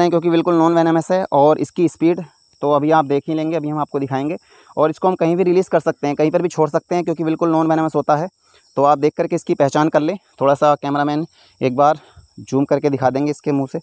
हैं क्योंकि बिल्कुल नॉन वेनमस है और इसकी स्पीड तो अभी आप देख ही लेंगे, अभी हम आपको दिखाएंगे। और इसको हम कहीं भी रिलीज़ कर सकते हैं, कहीं पर भी छोड़ सकते हैं क्योंकि बिल्कुल नॉन वेनमस होता है। तो आप देख करके इसकी पहचान कर लें। थोड़ा सा कैमरामैन एक बार जूम करके दिखा देंगे इसके मुँह से।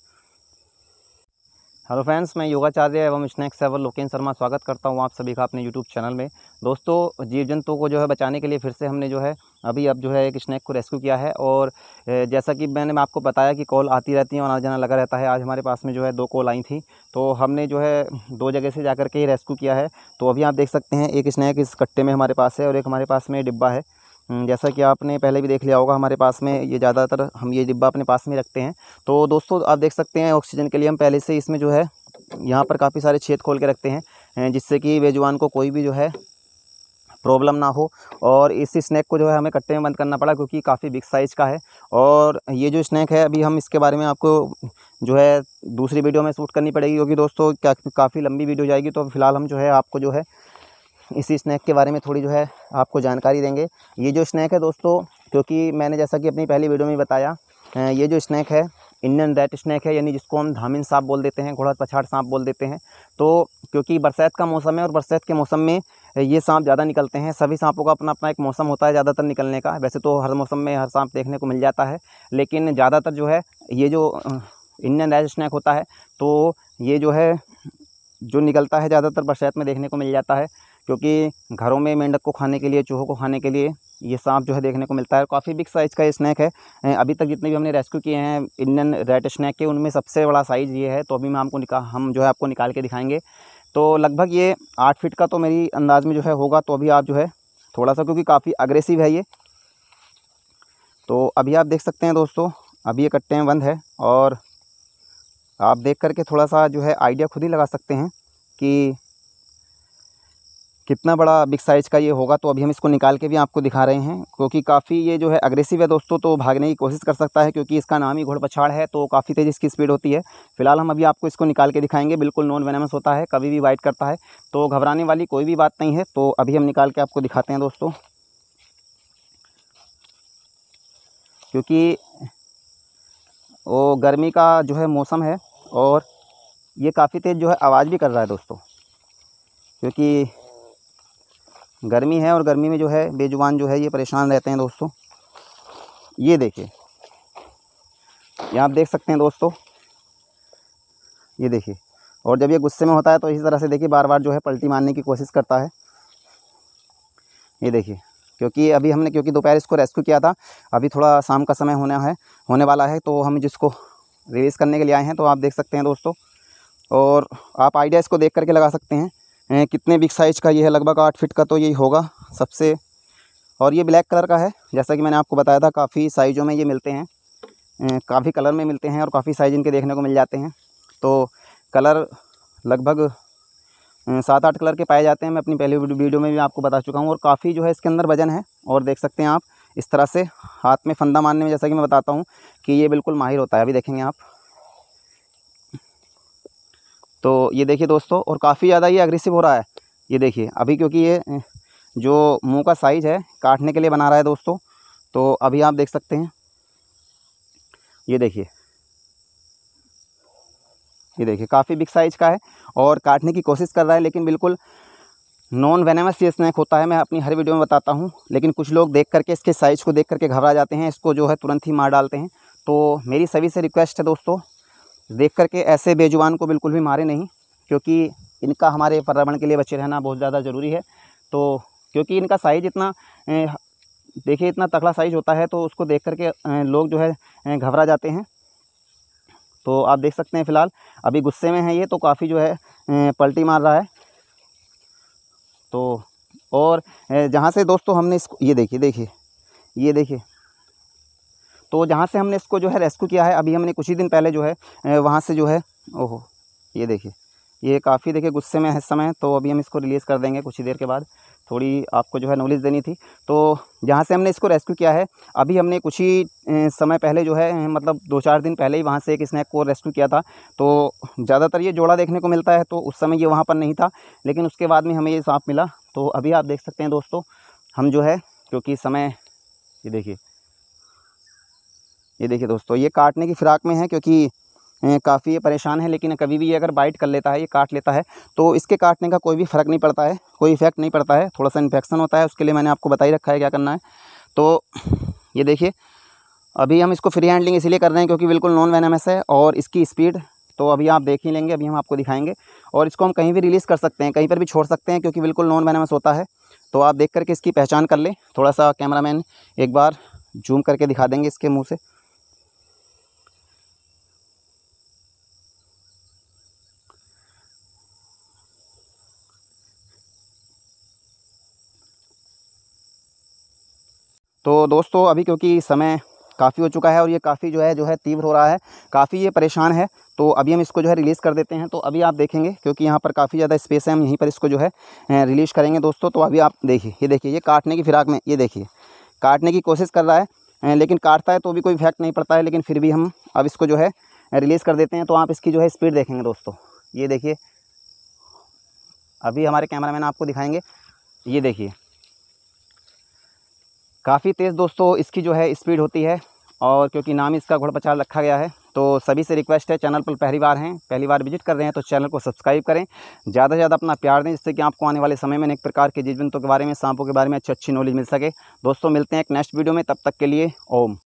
हेलो फ्रेंड्स, मैं योगाचार्य एवं स्नैक सेवर लोकेंद्र शर्मा स्वागत करता हूं आप सभी का अपने यूट्यूब चैनल में। दोस्तों, जीव जंतुओं को जो है बचाने के लिए फिर से हमने जो है अब एक स्नैक को रेस्क्यू किया है। और जैसा कि मैंने आपको बताया कि कॉल आती रहती है और आना जाना लगा रहता है, आज हमारे पास में जो है 2 कॉल आई थी तो हमने जो है 2 जगह से जा करके ही रेस्क्यू किया है। तो अभी आप देख सकते हैं एक स्नैक इस कट्टे में हमारे पास है और एक हमारे पास में डिब्बा है। जैसा कि आपने पहले भी देख लिया होगा, हमारे पास में ये ज़्यादातर हम ये डिब्बा अपने पास में रखते हैं। तो दोस्तों, आप देख सकते हैं ऑक्सीजन के लिए हम पहले से इसमें जो है यहाँ पर काफ़ी सारे छेद खोल के रखते हैं जिससे कि बेजुबान को कोई भी जो है प्रॉब्लम ना हो। और इस स्नैक को जो है हमें कट्टे में बंद करना पड़ा क्योंकि काफ़ी बिग साइज़ का है। और ये जो स्नैक है अभी हम इसके बारे में आपको जो है दूसरी वीडियो में शूट करनी पड़ेगी क्योंकि दोस्तों काफ़ी लंबी वीडियो जाएगी। तो फिलहाल हम जो है आपको जो है इसी स्नैक के बारे में थोड़ी जो है आपको जानकारी देंगे। ये जो स्नैक है दोस्तों, क्योंकि मैंने जैसा कि अपनी पहली वीडियो में बताया, ये जो स्नैक है इंडियन रैट स्नैक है, यानी जिसको हम धामिन सांप बोल देते हैं, घोड़ा पछाड़ सांप बोल देते हैं। तो क्योंकि बरसात का मौसम है और बरसात के मौसम में ये सांप ज़्यादा निकलते हैं। सभी सांपों का अपना अपना एक मौसम होता है ज़्यादातर निकलने का, वैसे तो हर मौसम में हर सांप देखने को मिल जाता है, लेकिन ज़्यादातर जो है ये जो इंडियन रैट स्नैक होता है तो ये जो है जो निकलता है ज़्यादातर बरसात में देखने को मिल जाता है क्योंकि घरों में मेंढक को खाने के लिए, चूहों को खाने के लिए ये सांप जो है देखने को मिलता है। काफ़ी बिग साइज़ का ये स्नैक है। अभी तक जितने भी हमने रेस्क्यू किए हैं इंडियन रैट स्नैक के, उनमें सबसे बड़ा साइज़ ये है। तो अभी मैं आपको निकाल के दिखाएंगे। तो लगभग ये 8 फीट का तो मेरी अंदाज़ में जो है होगा। तो अभी आप जो है थोड़ा सा, क्योंकि काफ़ी अग्रेसिव है ये, तो अभी आप देख सकते हैं दोस्तों अभी ये कट्टे में बंद है। और आप देख करके थोड़ा सा जो है आइडिया खुद ही लगा सकते हैं कि कितना बड़ा बिग साइज़ का ये होगा। तो अभी हम इसको निकाल के भी आपको दिखा रहे हैं क्योंकि काफ़ी ये जो है अग्रेसिव है दोस्तों, तो भागने की कोशिश कर सकता है क्योंकि इसका नाम ही घोड़ा पछाड़ है। तो काफ़ी तेज़ इसकी स्पीड होती है। फिलहाल हम अभी आपको इसको निकाल के दिखाएंगे। बिल्कुल नॉन वेनमस होता है, कभी भी बाइट करता है, तो घबराने वाली कोई भी बात नहीं है। तो अभी हम निकाल के आपको दिखाते हैं दोस्तों, क्योंकि वो गर्मी का जो है मौसम है और ये काफ़ी तेज़ जो है आवाज़ भी कर रहा है दोस्तों, क्योंकि गर्मी है और गर्मी में जो है बेजुबान जो है ये परेशान रहते हैं दोस्तों। ये देखिए, ये आप देख सकते हैं दोस्तों, ये देखिए। और जब ये गुस्से में होता है तो इसी तरह से देखिए बार बार जो है पलटी मारने की कोशिश करता है। ये देखिए, क्योंकि अभी हमने दोपहर इसको रेस्क्यू किया था, अभी थोड़ा शाम का समय होने वाला है तो हम जिसको रिलीज़ करने के लिए आए हैं। तो आप देख सकते हैं दोस्तों, और आप आइडिया इसको देख करके लगा सकते हैं कितने बिग साइज़ का ये है। लगभग 8 फीट का तो ये होगा सबसे। और ये ब्लैक कलर का है, जैसा कि मैंने आपको बताया था काफ़ी साइज़ों में ये मिलते हैं, काफ़ी कलर में मिलते हैं और काफ़ी साइज़ इनके देखने को मिल जाते हैं। तो कलर लगभग 7-8 कलर के पाए जाते हैं, मैं अपनी पहली वीडियो में भी आपको बता चुका हूँ। और काफ़ी जो है इसके अंदर वजन है। और देख सकते हैं आप इस तरह से हाथ में फंदा मारने में, जैसा कि मैं बताता हूँ कि ये बिल्कुल माहिर होता है। अभी देखेंगे आप, तो ये देखिए दोस्तों, और काफ़ी ज़्यादा ये अग्रेसिव हो रहा है। ये देखिए अभी, क्योंकि ये जो मुंह का साइज़ है काटने के लिए बना रहा है दोस्तों। तो अभी आप देख सकते हैं, ये देखिए, काफ़ी बिग साइज़ का है और काटने की कोशिश कर रहा है। लेकिन बिल्कुल नॉन वेनमस ये स्नैक होता है, मैं अपनी हर वीडियो में बताता हूँ। लेकिन कुछ लोग देख करके, इसके साइज़ को देख करके घबरा जाते हैं, इसको जो है तुरंत ही मार डालते हैं। तो मेरी सभी से रिक्वेस्ट है दोस्तों, देख करके ऐसे बेजुबान को बिल्कुल भी मारे नहीं, क्योंकि इनका हमारे पर्यावरण के लिए बचे रहना बहुत ज़्यादा ज़रूरी है। तो क्योंकि इनका साइज़ इतना देखिए, इतना तगड़ा साइज़ होता है, तो उसको देख करके लोग जो है घबरा जाते हैं। तो आप देख सकते हैं फ़िलहाल अभी गुस्से में है ये, तो काफ़ी जो है पलटी मार रहा है। तो और जहाँ से दोस्तों हमने इसको, ये देखिए तो जहाँ से हमने इसको जो है रेस्क्यू किया है, अभी हमने कुछ ही दिन पहले जो है वहाँ से जो है, ओहो ये देखिए, ये काफ़ी देखिए गुस्से में है इस समय। तो अभी हम इसको रिलीज़ कर देंगे कुछ ही देर के बाद, थोड़ी आपको जो है नॉलेज देनी थी। तो जहाँ से हमने इसको रेस्क्यू किया है, अभी हमने कुछ ही समय पहले जो है, मतलब 2-4 दिन पहले ही वहाँ से एक स्नैक को रेस्क्यू किया था। तो ज़्यादातर ये जोड़ा देखने को मिलता है, तो उस समय ये वहाँ पर नहीं था, लेकिन उसके बाद में हमें ये सांप मिला। तो अभी आप देख सकते हैं दोस्तों, हम जो है, क्योंकि समय, ये देखिए दोस्तों, ये काटने की फ़िराक में है, क्योंकि काफ़ी परेशान है, लेकिन कभी भी ये अगर बाइट कर लेता है, ये काट लेता है, तो इसके काटने का कोई भी फ़र्क नहीं पड़ता है, कोई इफेक्ट नहीं पड़ता है। थोड़ा सा इन्फेक्शन होता है, उसके लिए मैंने आपको बता ही रखा है क्या करना है। तो ये देखिए अभी हम इसको फ्री हैंडलिंग इसलिए कर रहे हैं क्योंकि बिल्कुल नॉन वेनमस है और इसकी स्पीड तो अभी आप देख ही लेंगे, अभी हम आपको दिखाएंगे। और इसको हम कहीं भी रिलीज़ कर सकते हैं, कहीं पर भी छोड़ सकते हैं क्योंकि बिल्कुल नॉन वेनमस होता है। तो आप देख करके इसकी पहचान कर लें। थोड़ा सा कैमरामैन एक बार जूम करके दिखा देंगे इसके मुंह से। तो दोस्तों अभी क्योंकि समय काफ़ी हो चुका है और ये काफ़ी जो है तीव्र हो रहा है, काफ़ी ये परेशान है, तो अभी हम इसको जो है रिलीज़ कर देते हैं। तो अभी आप देखेंगे क्योंकि यहाँ पर काफ़ी ज़्यादा स्पेस है, हम यहीं पर इसको जो है रिलीज़ करेंगे दोस्तों। तो अभी आप देखिए, ये देखिए, ये काटने की फिराक में, ये देखिए काटने की कोशिश कर रहा है, लेकिन काटता है तो भी कोई इफेक्ट नहीं पड़ता है, लेकिन फिर भी हम अब इसको जो है रिलीज़ कर देते हैं। तो आप इसकी जो है स्पीड देखेंगे दोस्तों, ये देखिए अभी हमारे कैमरामैन आपको दिखाएंगे, ये देखिए काफ़ी तेज़ दोस्तों इसकी जो है स्पीड होती है। और क्योंकि नाम इसका घोड़ा पछाड़ रखा गया है, तो सभी से रिक्वेस्ट है, चैनल पर पहली बार विजिट कर रहे हैं तो चैनल को सब्सक्राइब करें, ज़्यादा से ज़्यादा अपना प्यार दें, जिससे कि आपको आने वाले समय में अनेक प्रकार के जीव जंतुओं के बारे में, सांपों के बारे में अच्छी नॉलेज मिल सके। दोस्तों मिलते हैं एक नेक्स्ट वीडियो में, तब तक के लिए ओम।